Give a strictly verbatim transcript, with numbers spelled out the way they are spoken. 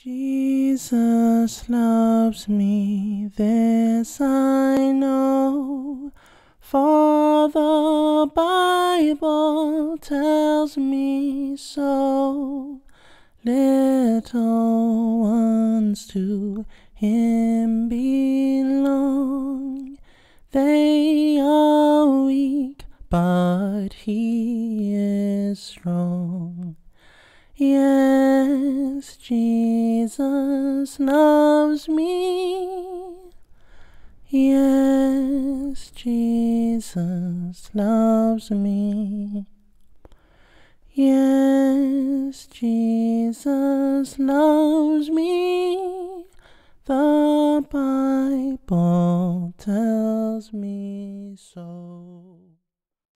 Jesus loves me, this I know, for the Bible tells me so. Little ones to Him belong, they are weak, but He is strong. Yes, Jesus loves me. Yes, Jesus loves me. Yes, Jesus loves me. The Bible tells me so.